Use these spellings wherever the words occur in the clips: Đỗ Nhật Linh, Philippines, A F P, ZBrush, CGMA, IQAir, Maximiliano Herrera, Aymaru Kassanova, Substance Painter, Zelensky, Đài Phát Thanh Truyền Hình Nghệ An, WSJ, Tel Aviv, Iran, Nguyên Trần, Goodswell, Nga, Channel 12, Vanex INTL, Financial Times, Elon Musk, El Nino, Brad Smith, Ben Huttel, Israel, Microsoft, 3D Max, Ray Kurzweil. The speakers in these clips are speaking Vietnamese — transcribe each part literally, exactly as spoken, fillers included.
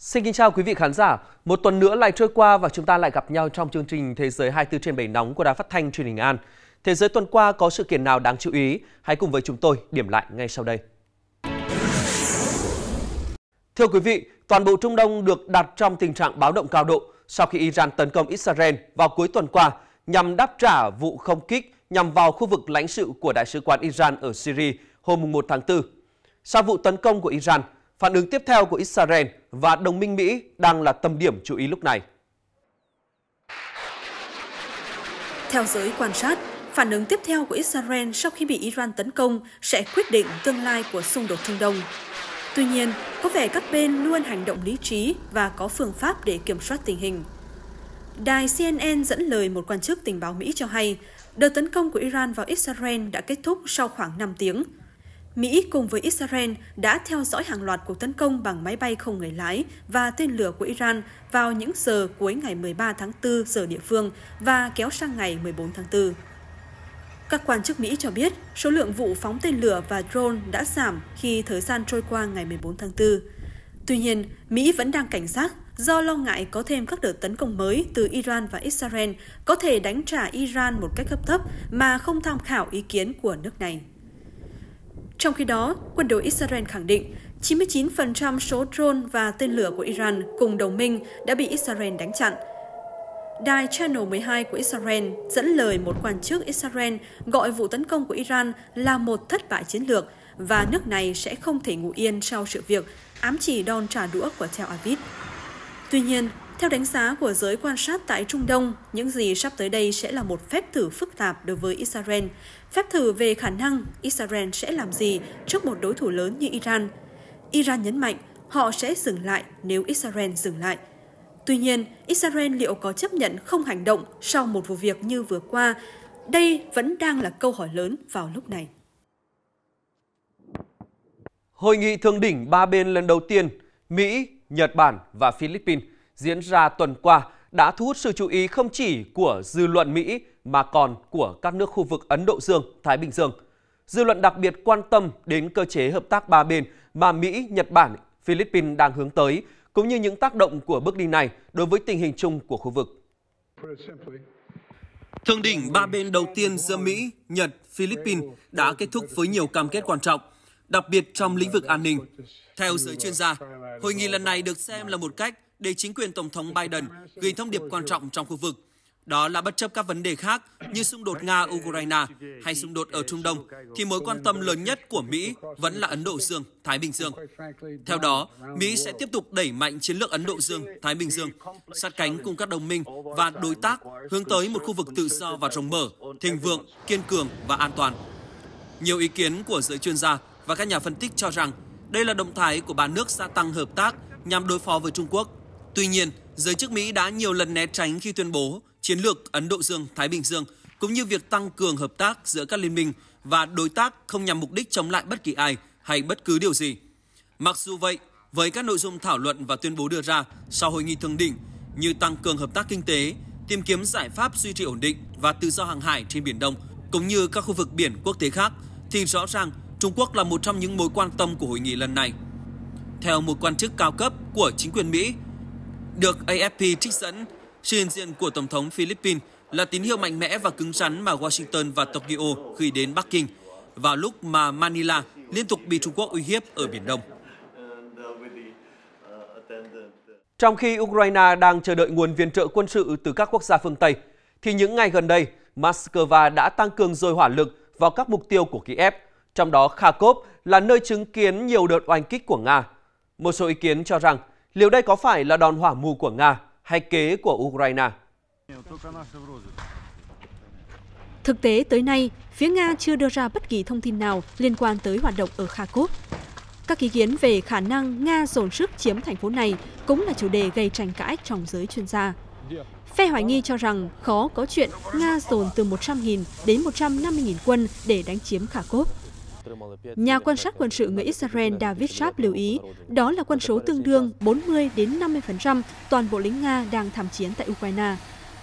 Xin kính chào quý vị khán giả. Một tuần nữa lại trôi qua và chúng ta lại gặp nhau trong chương trình Thế giới hai mươi tư trên bảy nóng của Đài Phát Thanh Truyền Hình Nghệ An. Thế giới tuần qua có sự kiện nào đáng chú ý? Hãy cùng với chúng tôi điểm lại ngay sau đây. Thưa quý vị, toàn bộ Trung Đông được đặt trong tình trạng báo động cao độ sau khi Iran tấn công Israel vào cuối tuần qua nhằm đáp trả vụ không kích nhằm vào khu vực lãnh sự của Đại sứ quán Iran ở Syria hôm mùng một tháng tư. Sau vụ tấn công của Iran, phản ứng tiếp theo của Israel và đồng minh Mỹ đang là tâm điểm chú ý lúc này. Theo giới quan sát, phản ứng tiếp theo của Israel sau khi bị Iran tấn công sẽ quyết định tương lai của xung đột Trung Đông. Tuy nhiên, có vẻ các bên luôn hành động lý trí và có phương pháp để kiểm soát tình hình. Đài C N N dẫn lời một quan chức tình báo Mỹ cho hay, đợt tấn công của Iran vào Israel đã kết thúc sau khoảng năm tiếng. Mỹ cùng với Israel đã theo dõi hàng loạt cuộc tấn công bằng máy bay không người lái và tên lửa của Iran vào những giờ cuối ngày mười ba tháng tư giờ địa phương và kéo sang ngày mười bốn tháng tư. Các quan chức Mỹ cho biết số lượng vụ phóng tên lửa và drone đã giảm khi thời gian trôi qua ngày mười bốn tháng tư. Tuy nhiên, Mỹ vẫn đang cảnh giác do lo ngại có thêm các đợt tấn công mới từ Iran và Israel có thể đánh trả Iran một cách hấp tấp mà không tham khảo ý kiến của nước này. Trong khi đó, quân đội Israel khẳng định chín mươi chín phần trăm số drone và tên lửa của Iran cùng đồng minh đã bị Israel đánh chặn. Đài Channel mười hai của Israel dẫn lời một quan chức Israel gọi vụ tấn công của Iran là một thất bại chiến lược và nước này sẽ không thể ngủ yên sau sự việc, ám chỉ đòn trả đũa của Tel Aviv. Tuy nhiên, theo đánh giá của giới quan sát tại Trung Đông, những gì sắp tới đây sẽ là một phép thử phức tạp đối với Israel. Phép thử về khả năng Israel sẽ làm gì trước một đối thủ lớn như Iran. Iran nhấn mạnh họ sẽ dừng lại nếu Israel dừng lại. Tuy nhiên, Israel liệu có chấp nhận không hành động sau một vụ việc như vừa qua? Đây vẫn đang là câu hỏi lớn vào lúc này. Hội nghị thượng đỉnh ba bên lần đầu tiên Mỹ, Nhật Bản và Philippines diễn ra tuần qua đã thu hút sự chú ý không chỉ của dư luận Mỹ mà còn của các nước khu vực Ấn Độ Dương, Thái Bình Dương. Dư luận đặc biệt quan tâm đến cơ chế hợp tác ba bên mà Mỹ, Nhật Bản, Philippines đang hướng tới, cũng như những tác động của bước đi này đối với tình hình chung của khu vực. Thượng đỉnh ba bên đầu tiên giữa Mỹ, Nhật, Philippines đã kết thúc với nhiều cam kết quan trọng, đặc biệt trong lĩnh vực an ninh. Theo giới chuyên gia, hội nghị lần này được xem là một cách để chính quyền Tổng thống Biden gửi thông điệp quan trọng trong khu vực. Đó là bất chấp các vấn đề khác như xung đột Nga-Ukraine hay xung đột ở Trung Đông, thì mối quan tâm lớn nhất của Mỹ vẫn là Ấn Độ Dương, Thái Bình Dương. Theo đó, Mỹ sẽ tiếp tục đẩy mạnh chiến lược Ấn Độ Dương, Thái Bình Dương, sát cánh cùng các đồng minh và đối tác hướng tới một khu vực tự do và rộng mở, thịnh vượng, kiên cường và an toàn. Nhiều ý kiến của giới chuyên gia và các nhà phân tích cho rằng đây là động thái của ba nước gia tăng hợp tác nhằm đối phó với Trung Quốc. Tuy nhiên, giới chức Mỹ đã nhiều lần né tránh khi tuyên bố chiến lược Ấn Độ Dương-Thái Bình Dương, cũng như việc tăng cường hợp tác giữa các liên minh và đối tác không nhằm mục đích chống lại bất kỳ ai hay bất cứ điều gì. Mặc dù vậy, với các nội dung thảo luận và tuyên bố đưa ra sau hội nghị thượng đỉnh như tăng cường hợp tác kinh tế, tìm kiếm giải pháp duy trì ổn định và tự do hàng hải trên Biển Đông, cũng như các khu vực biển quốc tế khác, thì rõ ràng Trung Quốc là một trong những mối quan tâm của hội nghị lần này. Theo một quan chức cao cấp của chính quyền Mỹ, được A F P trích dẫn, sự hiện diện của Tổng thống Philippines là tín hiệu mạnh mẽ và cứng rắn mà Washington và Tokyo gửi đến Bắc Kinh vào lúc mà Manila liên tục bị Trung Quốc uy hiếp ở Biển Đông. Trong khi Ukraine đang chờ đợi nguồn viện trợ quân sự từ các quốc gia phương Tây, thì những ngày gần đây, Moscow đã tăng cường dồi hỏa lực vào các mục tiêu của Kiev, trong đó Kharkov là nơi chứng kiến nhiều đợt oanh kích của Nga. Một số ý kiến cho rằng liệu đây có phải là đòn hỏa mù của Nga hay kế của Ukraine? Thực tế tới nay, phía Nga chưa đưa ra bất kỳ thông tin nào liên quan tới hoạt động ở Kharkov. Các ý kiến về khả năng Nga dồn sức chiếm thành phố này cũng là chủ đề gây tranh cãi trong giới chuyên gia. Phe hoài nghi cho rằng khó có chuyện Nga dồn từ một trăm nghìn đến một trăm năm mươi nghìn quân để đánh chiếm Kharkov. Nhà quan sát quân sự người Israel David Shab lưu ý, đó là quân số tương đương bốn mươi đến năm mươi phần trăm toàn bộ lính Nga đang tham chiến tại Ukraine.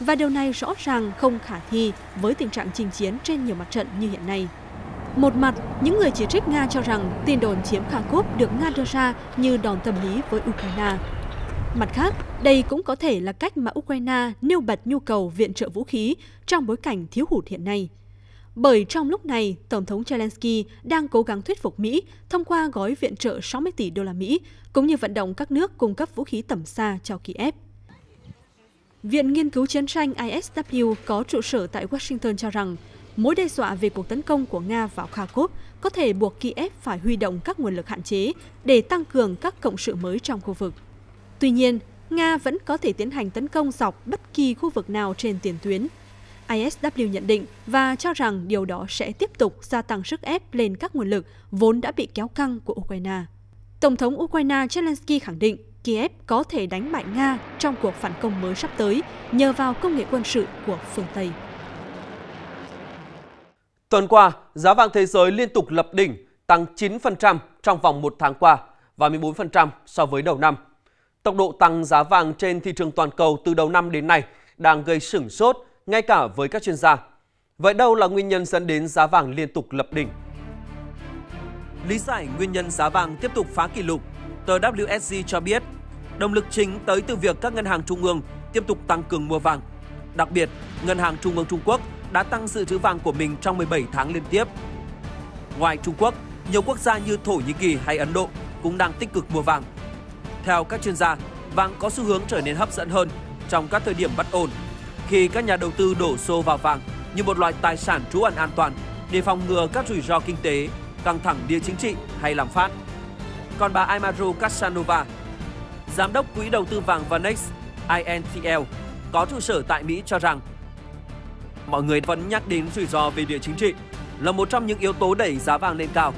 Và điều này rõ ràng không khả thi với tình trạng chinh chiến trên nhiều mặt trận như hiện nay. Một mặt, những người chỉ trích Nga cho rằng tin đồn chiếm Kharkov được Nga đưa ra như đòn tâm lý với Ukraine. Mặt khác, đây cũng có thể là cách mà Ukraine nêu bật nhu cầu viện trợ vũ khí trong bối cảnh thiếu hụt hiện nay. Bởi trong lúc này, Tổng thống Zelensky đang cố gắng thuyết phục Mỹ thông qua gói viện trợ sáu mươi tỷ đô la Mỹ, cũng như vận động các nước cung cấp vũ khí tầm xa cho Kiev. Viện Nghiên cứu Chiến tranh I S W có trụ sở tại Washington cho rằng, mối đe dọa về cuộc tấn công của Nga vào Kharkov có thể buộc Kiev phải huy động các nguồn lực hạn chế để tăng cường các cộng sự mới trong khu vực. Tuy nhiên, Nga vẫn có thể tiến hành tấn công dọc bất kỳ khu vực nào trên tiền tuyến. I S W nhận định và cho rằng điều đó sẽ tiếp tục gia tăng sức ép lên các nguồn lực vốn đã bị kéo căng của Ukraine. Tổng thống Ukraine Zelensky khẳng định Kiev có thể đánh bại Nga trong cuộc phản công mới sắp tới nhờ vào công nghệ quân sự của phương Tây. Tuần qua, giá vàng thế giới liên tục lập đỉnh, tăng chín phần trăm trong vòng một tháng qua và mười bốn phần trăm so với đầu năm. Tốc độ tăng giá vàng trên thị trường toàn cầu từ đầu năm đến nay đang gây sửng sốt ngay cả với các chuyên gia. Vậy đâu là nguyên nhân dẫn đến giá vàng liên tục lập đỉnh? Lý giải nguyên nhân giá vàng tiếp tục phá kỷ lục, tờ W S J cho biết động lực chính tới từ việc các ngân hàng trung ương tiếp tục tăng cường mua vàng. Đặc biệt, Ngân hàng Trung ương Trung Quốc đã tăng dự trữ vàng của mình trong mười bảy tháng liên tiếp. Ngoài Trung Quốc, nhiều quốc gia như Thổ Nhĩ Kỳ hay Ấn Độ cũng đang tích cực mua vàng. Theo các chuyên gia, vàng có xu hướng trở nên hấp dẫn hơn trong các thời điểm bất ổn, khi các nhà đầu tư đổ xô vào vàng như một loại tài sản trú ẩn an toàn để phòng ngừa các rủi ro kinh tế, căng thẳng địa chính trị hay lạm phát. Còn bà Aymaru Kassanova, giám đốc quỹ đầu tư vàng Vanex I N T L có trụ sở tại Mỹ cho rằng mọi người vẫn nhắc đến rủi ro về địa chính trị là một trong những yếu tố đẩy giá vàng lên cao.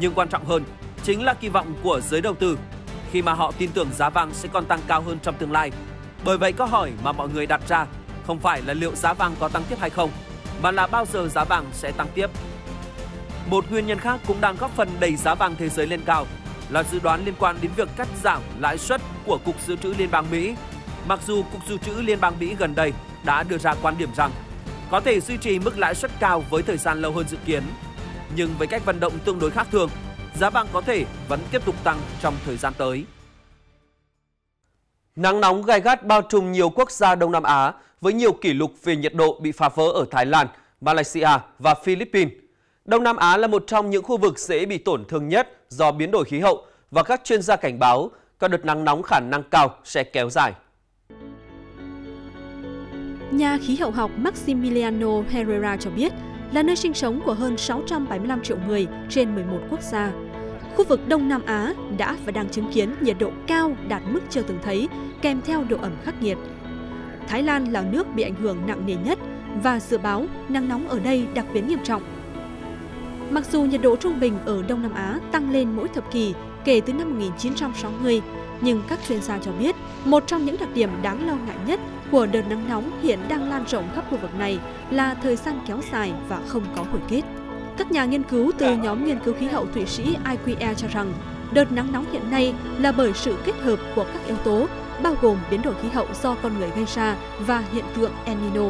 Nhưng quan trọng hơn chính là kỳ vọng của giới đầu tư khi mà họ tin tưởng giá vàng sẽ còn tăng cao hơn trong tương lai. Bởi vậy câu hỏi mà mọi người đặt ra không phải là liệu giá vàng có tăng tiếp hay không, mà là bao giờ giá vàng sẽ tăng tiếp. Một nguyên nhân khác cũng đang góp phần đẩy giá vàng thế giới lên cao là dự đoán liên quan đến việc cắt giảm lãi suất của Cục Dự trữ Liên bang Mỹ. Mặc dù Cục Dự trữ Liên bang Mỹ gần đây đã đưa ra quan điểm rằng có thể duy trì mức lãi suất cao với thời gian lâu hơn dự kiến, nhưng với cách vận động tương đối khác thường, giá vàng có thể vẫn tiếp tục tăng trong thời gian tới. Nắng nóng gay gắt bao trùm nhiều quốc gia Đông Nam Á với nhiều kỷ lục về nhiệt độ bị phá vỡ ở Thái Lan, Malaysia và Philippines. Đông Nam Á là một trong những khu vực dễ bị tổn thương nhất do biến đổi khí hậu và các chuyên gia cảnh báo các đợt nắng nóng khả năng cao sẽ kéo dài. Nhà khí hậu học Maximiliano Herrera cho biết là nơi sinh sống của hơn sáu trăm bảy mươi lăm triệu người trên mười một quốc gia. Khu vực Đông Nam Á đã và đang chứng kiến nhiệt độ cao đạt mức chưa từng thấy, kèm theo độ ẩm khắc nghiệt. Thái Lan là nước bị ảnh hưởng nặng nề nhất và dự báo nắng nóng ở đây đặc biệt nghiêm trọng. Mặc dù nhiệt độ trung bình ở Đông Nam Á tăng lên mỗi thập kỷ kể từ năm một nghìn chín trăm sáu mươi, nhưng các chuyên gia cho biết một trong những đặc điểm đáng lo ngại nhất của đợt nắng nóng hiện đang lan rộng khắp khu vực này là thời gian kéo dài và không có hồi kết. Các nhà nghiên cứu từ nhóm nghiên cứu khí hậu Thụy Sĩ I Q Air cho rằng đợt nắng nóng hiện nay là bởi sự kết hợp của các yếu tố bao gồm biến đổi khí hậu do con người gây ra và hiện tượng El Nino.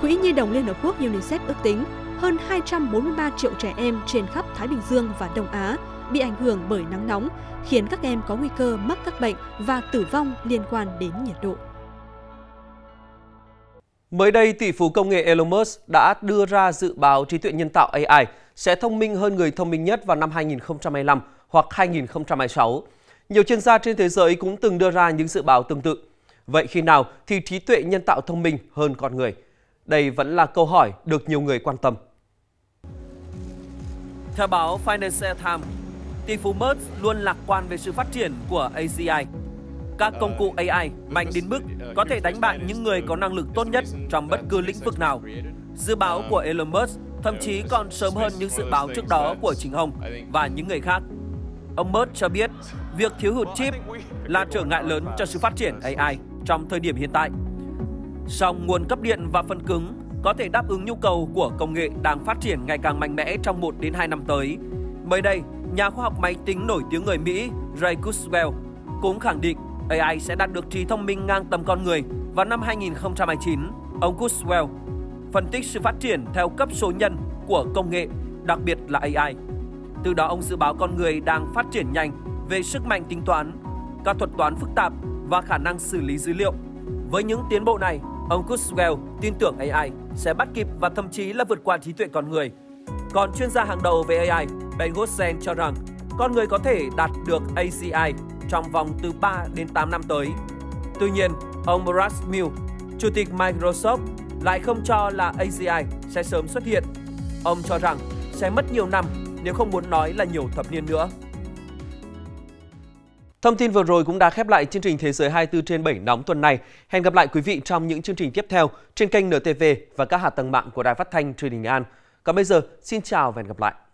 Quỹ Nhi đồng Liên Hợp Quốc UNICEF ước tính hơn hai trăm bốn mươi ba triệu trẻ em trên khắp Thái Bình Dương và Đông Á bị ảnh hưởng bởi nắng nóng, khiến các em có nguy cơ mắc các bệnh và tử vong liên quan đến nhiệt độ. Mới đây, tỷ phú công nghệ Elon Musk đã đưa ra dự báo trí tuệ nhân tạo A I sẽ thông minh hơn người thông minh nhất vào năm hai nghìn không trăm hai mươi lăm hoặc hai nghìn không trăm hai mươi sáu. Nhiều chuyên gia trên thế giới cũng từng đưa ra những dự báo tương tự. Vậy khi nào thì trí tuệ nhân tạo thông minh hơn con người? Đây vẫn là câu hỏi được nhiều người quan tâm. Theo báo Financial Times, tỷ phú Musk luôn lạc quan về sự phát triển của A I. Các công cụ A I mạnh đến mức có thể đánh bại những người có năng lực tốt nhất trong bất cứ lĩnh vực nào. Dự báo của Elon Musk thậm chí còn sớm hơn những dự báo trước đó của chính ông và những người khác. Ông Musk cho biết việc thiếu hụt chip là trở ngại lớn cho sự phát triển A I trong thời điểm hiện tại. Song nguồn cấp điện và phần cứng có thể đáp ứng nhu cầu của công nghệ đang phát triển ngày càng mạnh mẽ trong một đến hai năm tới. Mới đây, nhà khoa học máy tính nổi tiếng người Mỹ Ray Kurzweil cũng khẳng định A I sẽ đạt được trí thông minh ngang tầm con người vào năm hai nghìn không trăm hai mươi chín. Ông Goodswell phân tích sự phát triển theo cấp số nhân của công nghệ, đặc biệt là A I. Từ đó ông dự báo con người đang phát triển nhanh về sức mạnh tính toán, các thuật toán phức tạp và khả năng xử lý dữ liệu. Với những tiến bộ này, ông Kurzweil tin tưởng a i sẽ bắt kịp và thậm chí là vượt qua trí tuệ con người. Còn chuyên gia hàng đầu về a i, Ben Huttel cho rằng con người có thể đạt được a i trong vòng từ ba đến tám năm tới. Tuy nhiên, ông Brad Smith, Chủ tịch Microsoft, lại không cho là a i sẽ sớm xuất hiện. Ông cho rằng sẽ mất nhiều năm, nếu không muốn nói là nhiều thập niên nữa. Thông tin vừa rồi cũng đã khép lại chương trình Thế giới hai mươi tư trên bảy nóng tuần này. Hẹn gặp lại quý vị trong những chương trình tiếp theo trên kênh en tê vê và các hạ tầng mạng của Đài Phát Thanh Truyền Hình Nghệ An. Còn bây giờ, xin chào và hẹn gặp lại!